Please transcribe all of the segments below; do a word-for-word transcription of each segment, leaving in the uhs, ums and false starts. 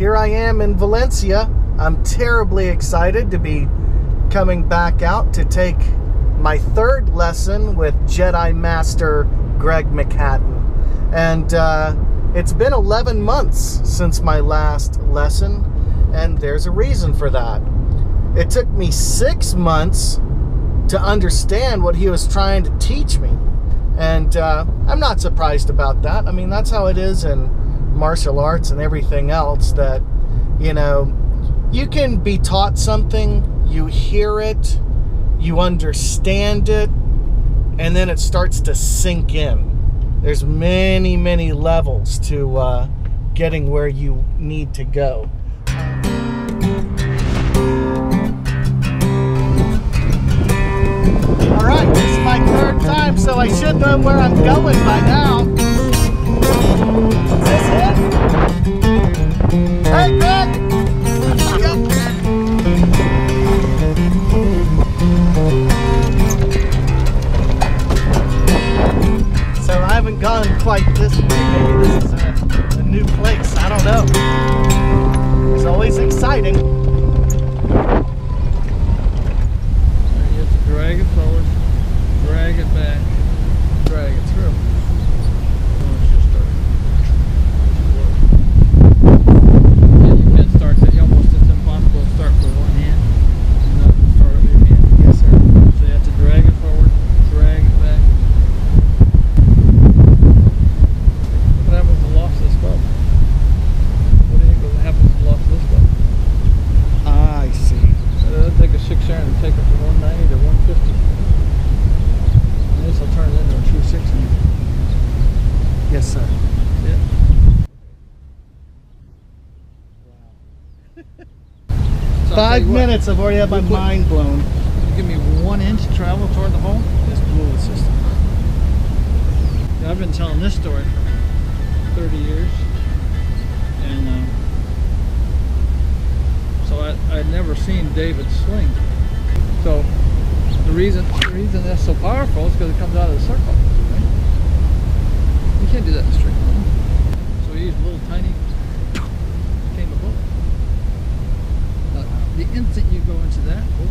here I am in Valencia. I'm terribly excited to be coming back out to take my third lesson with Jedi Master Greg McHatton. And uh, it's been eleven months since my last lesson, and there's a reason for that. It took me six months to understand what he was trying to teach me. And uh, I'm not surprised about that. I mean, that's how it is in martial arts and everything else, that, you know, you can be taught something, you hear it, you understand it, and then it starts to sink in. There's many, many levels to uh, getting where you need to go. All right, this is my third time, so I should know where I'm going by now. Is this it? Hey, Greg! I haven't gone quite this way. Maybe this is a, a new place. I don't know. It's always exciting. There you have to drag it forward, drag it back, drag it through. Yeah, you can't start that. Almost it's impossible to start with one hand. You know, start with your hand. Yes, sir. So you have to drag it forward, drag it back. Five minutes, I've already had my mind blown. You give me one inch of travel toward the hole, just blew the system. I've been telling this story for thirty years, and uh, so I, I'd never seen David swing. So the reason the reason that's so powerful is because it comes out of the circle. Right? You can't do that in a straight line. So we use little tiny. The instant you go into that, oh,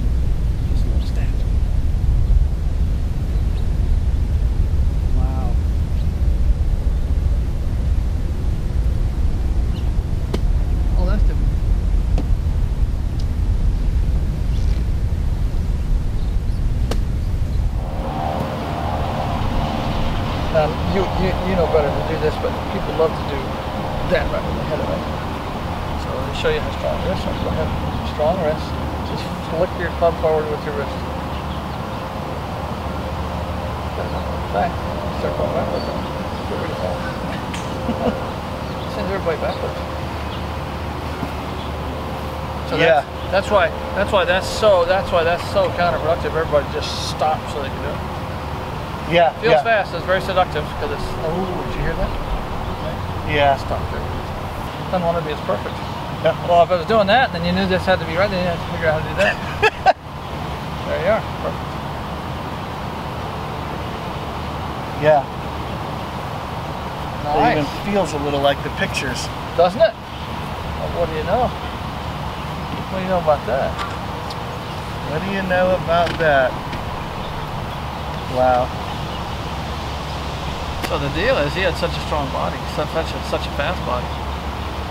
just a little stab. Wow. Oh, that's different. Now, you, you, you know better to do this, but people love to do that right with the head of it. So let me show you how strong this is. Go ahead. Strong wrist. Just flick your thumb forward with your wrist. Back. Start going backwards. Get rid of that. Send everybody backwards. So yeah. That's, that's why. That's why. That's so. That's why. That's so counterproductive. Everybody just stops so they can do it. Yeah. It feels yeah. fast. It's very seductive because it's. Oh, did you hear that? Okay. Yeah. Stop there. Doesn't want to be as perfect. Yeah. Well, if I was doing that, then you knew this had to be right, then you had to figure out how to do that. There you are. Perfect. Yeah. Nice. It even feels a little like the pictures. Doesn't it? Well, what do you know? What do you know about that? What do you know about that? Wow. So the deal is he had such a strong body, such a, such a fast body.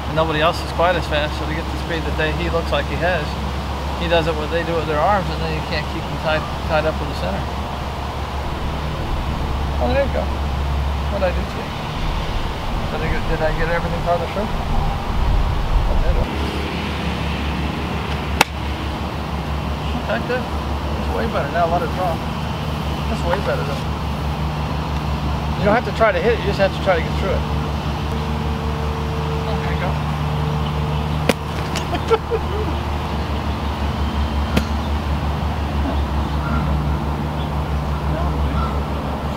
And nobody else is quite as fast, so to get the speed that they, he looks like he has, he does it what they do with their arms, and then you can't keep them tied, tied up with the center. Oh, there you go. What did I do to you? Did I get, did I get everything part of the show? I did it. Okay, good. It's way better now. Let it drop. That's way better though. You don't have to try to hit it, you just have to try to get through it.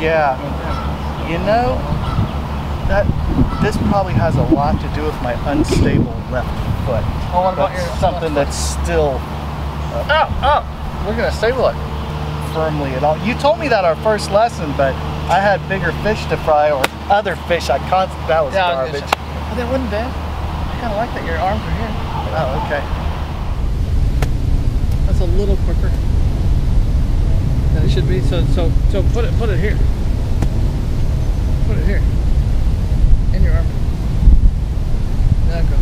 Yeah, you know, that this probably has a lot to do with my unstable left foot. Oh, what about your something that's still uh, oh, oh, we're gonna stable it firmly at all. You told me that our first lesson, but I had bigger fish to fry or other fish. I constantly that was yeah, garbage. That wasn't bad. kind of like that. Your arms are here. Oh, okay. That's a little quicker than it should be. So, so, so put it, put it here. Put it here. In your arm. Now go.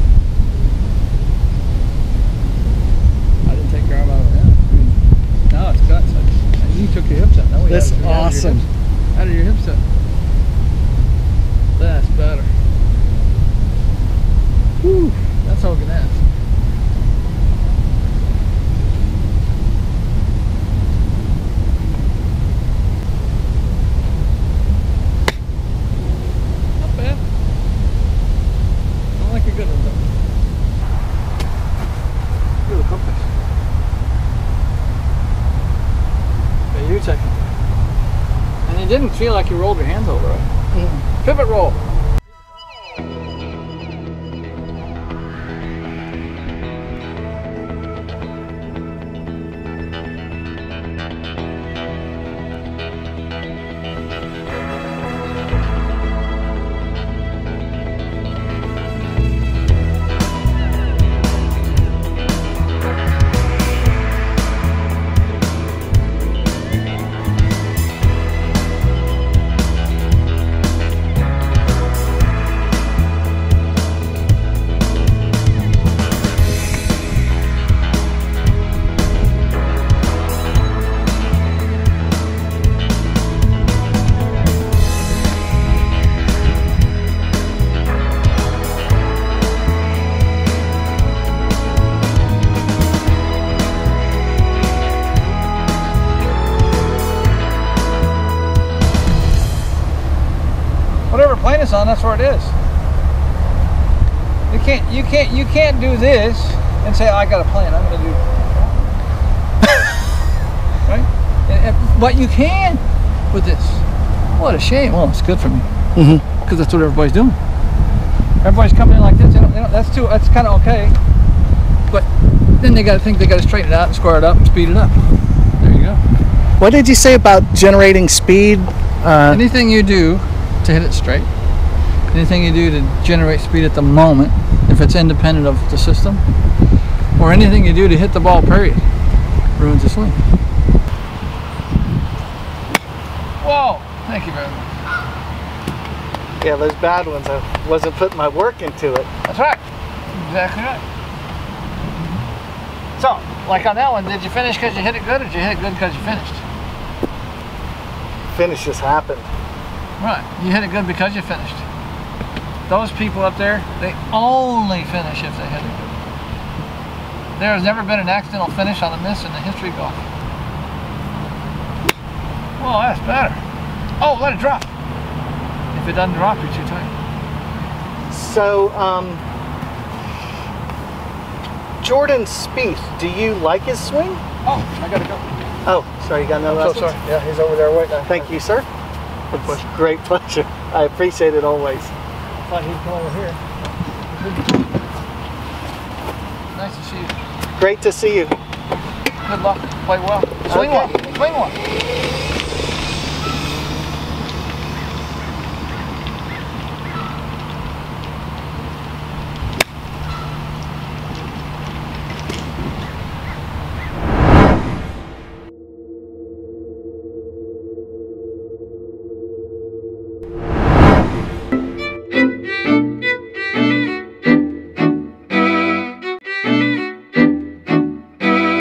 I didn't take your arm out of it. No, it's guts. You took your hips out. Now we That's awesome. Out of your hips out. That's better. Whew, that's all good ass. Not bad. I like a good one though. Good compass. Yeah, you take it. And it didn't feel like you rolled your hands over it. Mm-hmm. Pivot roll. On that's where it is. You can't you can't you can't do this and say, oh, I got a plan, I'm gonna do right and, and, but you can with this. What a shame. Well, it's good for me because mm-hmm. that's what everybody's doing. Everybody's coming in like this. They don't, they don't, that's too that's kind of okay, but then they got to think they got to straighten it out and square it up and speed it up. There you go. What did you say about generating speed? Uh, anything you do to hit it straight, anything you do to generate speed at the moment, if it's independent of the system, or anything you do to hit the ball period, ruins the swing. Whoa, thank you very much. Yeah, those bad ones, I wasn't putting my work into it. That's right, exactly right. So, like on that one, did you finish because you hit it good, or did you hit it good because you finished? Finish just happened. Right, you hit it good because you finished. Those people up there, they only finish if they hit it good. There has never been an accidental finish on a miss in the history of golf. Well, that's better. Oh, let it drop. If it doesn't drop, you're too tight. So, um, Jordan Spieth, do you like his swing? Oh, I gotta go. Oh, sorry, you got no lessons? I'm so sorry. Yeah, he's over there waiting. Thank you, sir. It's a great pleasure. I appreciate it always. I thought he'd come over here. Nice to see you. Great to see you. Good luck. Play well. Swing well. Swing well.